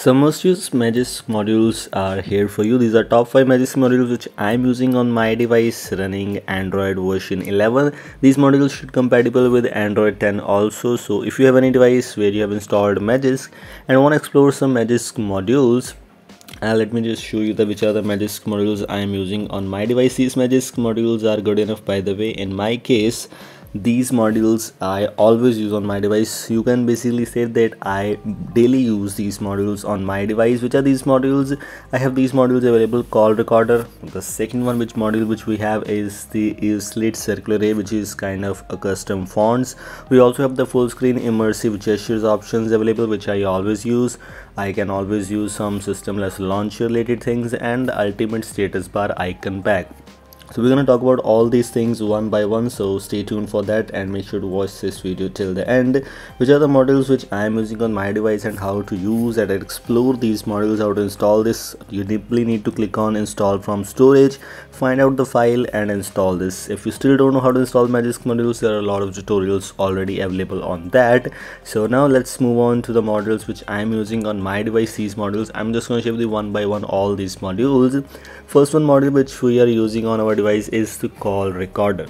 So most used Magisk modules are here for you. These are top 5 Magisk modules which I'm using on my device running Android version 11. These modules should compatible with Android 10 also. So if you have any device where you have installed Magisk and want to explore some Magisk modules, let me just show you which are the Magisk modules I am using on my device. These Magisk modules are good enough, by the way. In my case, these modules I always use on my device. You can basically say that I daily use these modules on my device. Which are these modules? I have these modules available: Call Recorder. The second one which we have is the Euclid Circular A, which is kind of a custom fonts. We also have the full screen immersive gestures options available, which I always use. I can always use some systemless launcher related things, and the ultimate status bar icon pack. So we're gonna talk about all these things one by one, so stay tuned for that and make sure to watch this video till the end. Which are the modules which I am using on my device and how to use and explore these modules, how to install this. You deeply need to click on install from storage, find out the file and install this. If you still don't know how to install Magisk modules, there are a lot of tutorials already available on that. So now let's move on to the modules which I am using on my device. These modules, I'm just gonna show you one by one all these modules. First one module which we are using on our device is the Call Recorder.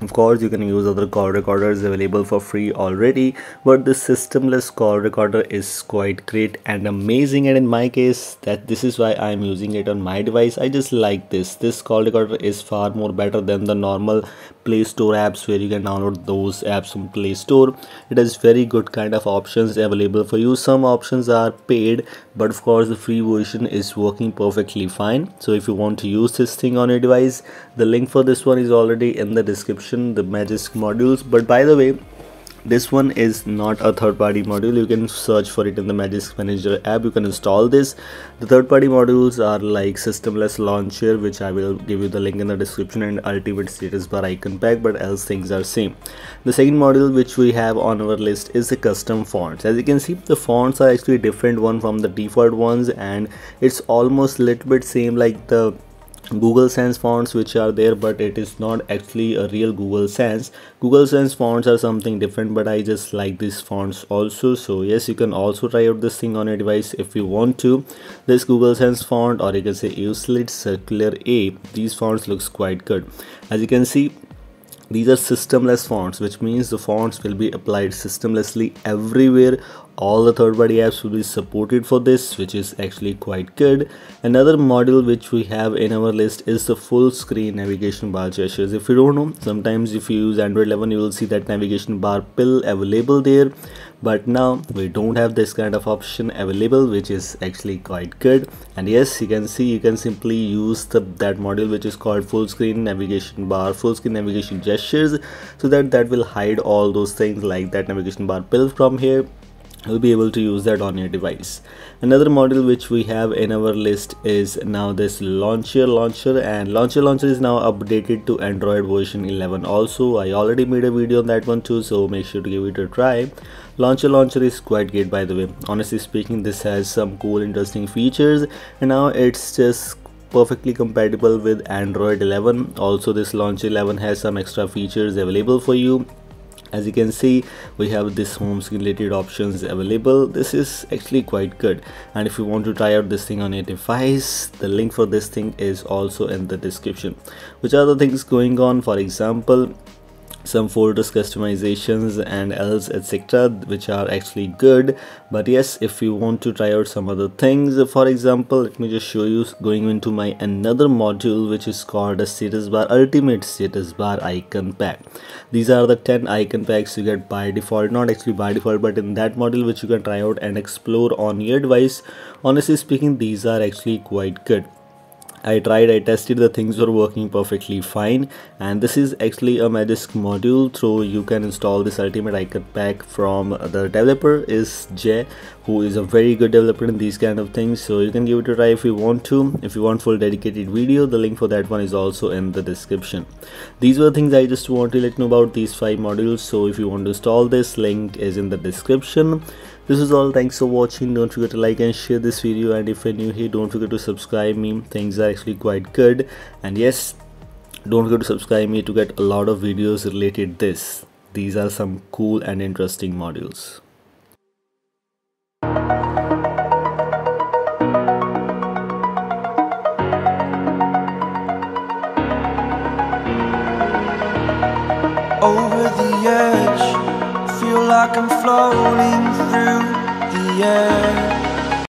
Of course, you can use other call recorders available for free already, but the systemless call recorder is quite great and amazing, and in my case this is why I'm using it on my device. I just like this call recorder is far more better than the normal Play Store apps where you can download those apps from Play Store. It has very good kind of options available for you. Some options are paid, but of course the free version is working perfectly fine. So if you want to use this thing on your device, the link for this one is already in the description, the Magisk modules. But by the way, this one is not a third-party module. You can search for it in the Magisk Manager app. You can install this. The third-party modules are like Systemless Launcher, which I will give you the link in the description, and Ultimate Status Bar Icon Pack, but else things are same. The second module which we have on our list is the Custom Fonts. As you can see, the fonts are actually different one from the default ones, and it's almost little bit same like the Google Sans fonts which are there, but it is not actually a real Google Sans. Google Sans fonts are something different, but I just like these fonts also. So yes, you can also try out this thing on your device if you want to. This Google Sans font, or you can say Euclid Circular A, these fonts looks quite good. As you can see, these are systemless fonts, which means the fonts will be applied systemlessly everywhere. All the third-party apps will be supported for this, which is actually quite good. Another module which we have in our list is the full screen navigation bar gestures. If you don't know, sometimes if you use Android 11, you will see that navigation bar pill available there. But now we don't have this kind of option available, which is actually quite good. And yes, you can see you can simply use that module which is called full screen navigation bar, full screen navigation gestures, so that will hide all those things like that navigation bar pill from here. You'll be able to use that on your device. Another module which we have in our list is now this launcher, and launcher is now updated to Android version 11 also. I already made a video on that one too, so make sure to give it a try. Launcher is quite great, by the way. Honestly speaking, this has some cool interesting features, and now it's just perfectly compatible with Android 11 also. This launcher 11 has some extra features available for you. As you can see, we have this home screen related options available. This is actually quite good, and if you want to try out this thing on your device, the link for this thing is also in the description. Which are the things going on? For example, some folders customizations and else etc, which are actually good. But yes, if you want to try out some other things, for example, let me just show you going into my another module which is called a status bar, ultimate status bar icon pack. These are the 10 icon packs you get by default, not actually by default, but in that module which you can try out and explore on your device. Honestly speaking, these are actually quite good. I tested, the things were working perfectly fine, and this is actually a Magisk module, so you can install this ultimate icon pack from the developer is Jay, who is a very good developer in these kind of things, so you can give it a try if you want to. If you want full dedicated video, the link for that one is also in the description. These were things I just want to let you know about these 5 modules, so if you want to install this, link is in the description. This is all. Thanks for watching. Don't forget to like and share this video, and if you're new here, don't forget to subscribe me. Things are actually quite good, and yes, don't forget to subscribe me to get a lot of videos related this. These are some cool and interesting modules. like I'm floating through the air.